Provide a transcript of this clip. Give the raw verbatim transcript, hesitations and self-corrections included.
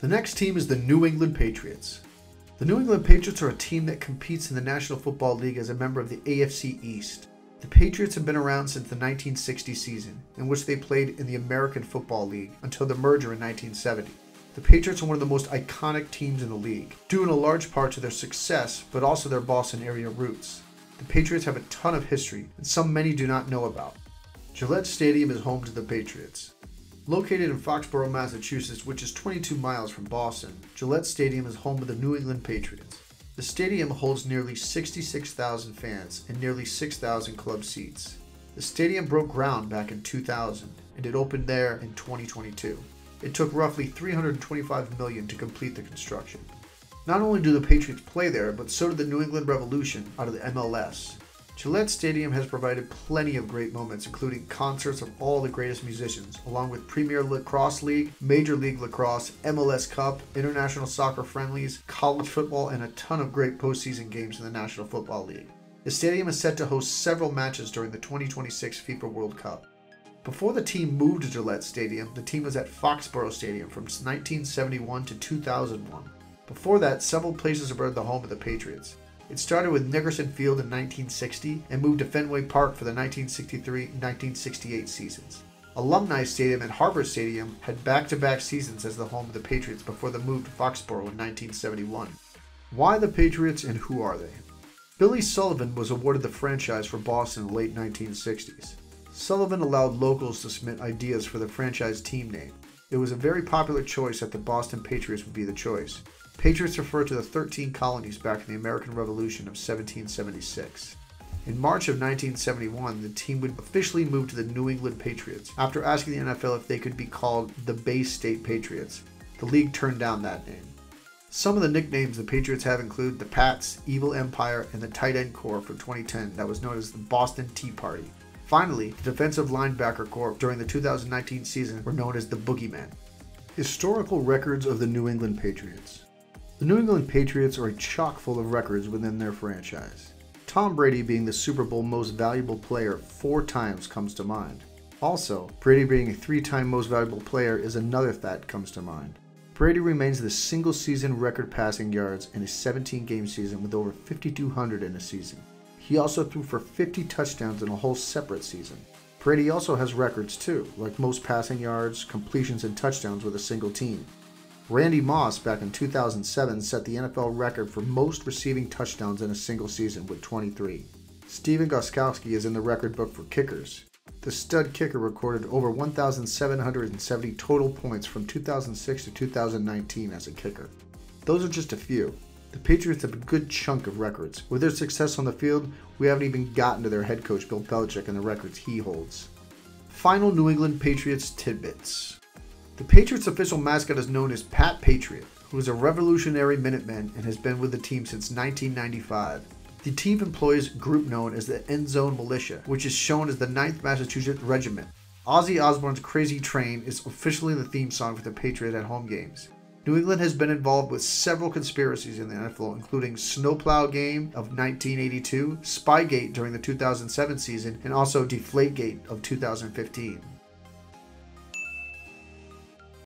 The next team is the New England Patriots. The New England Patriots are a team that competes in the National Football League as a member of the A F C East. The Patriots have been around since the nineteen sixty season, in which they played in the American Football League until the merger in nineteen seventy. The Patriots are one of the most iconic teams in the league, due in a large part to their success, but also their Boston area roots. The Patriots have a ton of history, and some many do not know about. Gillette Stadium is home to the Patriots. Located in Foxborough, Massachusetts, which is twenty-two miles from Boston, Gillette Stadium is home of the New England Patriots. The stadium holds nearly sixty-six thousand fans and nearly six thousand club seats. The stadium broke ground back in two thousand, and it opened there in twenty twenty-two. It took roughly three hundred twenty-five million dollars to complete the construction. Not only do the Patriots play there, but so did the New England Revolution out of the M L S. Gillette Stadium has provided plenty of great moments, including concerts of all the greatest musicians, along with Premier Lacrosse League, Major League Lacrosse, M L S Cup, international soccer friendlies, college football, and a ton of great postseason games in the National Football League. The stadium is set to host several matches during the twenty twenty-six FIFA World Cup. Before the team moved to Gillette Stadium, the team was at Foxborough Stadium from nineteen seventy-one to two thousand one. Before that, several places were the home of the Patriots. It started with Nickerson Field in nineteen sixty and moved to Fenway Park for the nineteen sixty-three and nineteen sixty-eight seasons. Alumni Stadium and Harvard Stadium had back-to-back seasons as the home of the Patriots before the move to Foxborough in nineteen seventy-one. Why the Patriots and who are they? Billy Sullivan was awarded the franchise for Boston in the late nineteen sixties. Sullivan allowed locals to submit ideas for the franchise team name. It was a very popular choice that the Boston Patriots would be the choice. Patriots refer to the thirteen colonies back in the American Revolution of seventeen seventy-six. In March of nineteen seventy-one, the team would officially move to the New England Patriots after asking the N F L if they could be called the Bay State Patriots. The league turned down that name. Some of the nicknames the Patriots have include the Pats, Evil Empire, and the tight end corps from twenty ten that was known as the Boston Tea Party. Finally, the defensive linebacker corps during the two thousand nineteen season were known as the Boogeymen. Historical records of the New England Patriots. The New England Patriots are chock full of records within their franchise. Tom Brady being the Super Bowl most valuable player four times comes to mind. Also, Brady being a three-time most valuable player is another that comes to mind. Brady remains the single-season record passing yards in his seventeen game season with over fifty-two hundred in a season. He also threw for fifty touchdowns in a whole separate season. Brady also has records too, like most passing yards, completions, and touchdowns with a single team. Randy Moss back in two thousand seven set the N F L record for most receiving touchdowns in a single season with twenty-three. Steven Gostkowski is in the record book for kickers. The stud kicker recorded over one thousand seven hundred seventy total points from two thousand six to two thousand nineteen as a kicker. Those are just a few. The Patriots have a good chunk of records. With their success on the field, we haven't even gotten to their head coach Bill Belichick and the records he holds. Final New England Patriots tidbits. The Patriots' official mascot is known as Pat Patriot, who is a Revolutionary Minuteman and has been with the team since nineteen ninety-five. The team employs a group known as the Endzone Militia, which is shown as the ninth Massachusetts Regiment. Ozzy Osbourne's Crazy Train is officially the theme song for the Patriots at home games. New England has been involved with several conspiracies in the N F L, including Snowplow Game of nineteen eighty-two, Spygate during the two thousand seven season, and also Deflategate of two thousand fifteen.